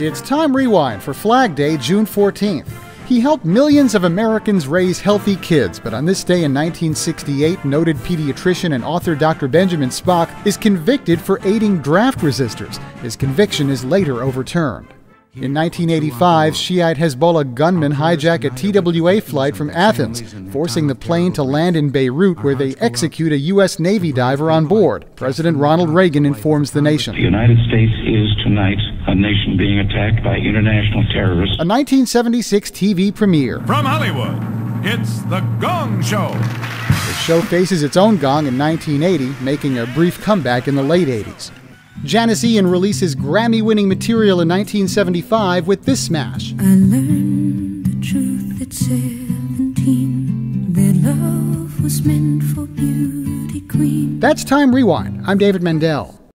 It's Time Rewind for Flag Day, June 14th. He helped millions of Americans raise healthy kids, but on this day in 1968, noted pediatrician and author Dr. Benjamin Spock is convicted for aiding draft resistors. His conviction is later overturned. In 1985, Shiite Hezbollah gunmen hijack a TWA flight from Athens, forcing the plane to land in Beirut, where they execute a U.S. Navy diver on board. President Ronald Reagan informs the nation. The United States is tonight a nation being attacked by international terrorists. A 1976 TV premiere. From Hollywood, it's The Gong Show. The show faces its own gong in 1980, making a brief comeback in the late 80s. Janis Ian releases Grammy-winning material in 1975 with this smash. I learned the truth at 17, that love was meant for beauty queen. That's Time Rewind. I'm David Mandel.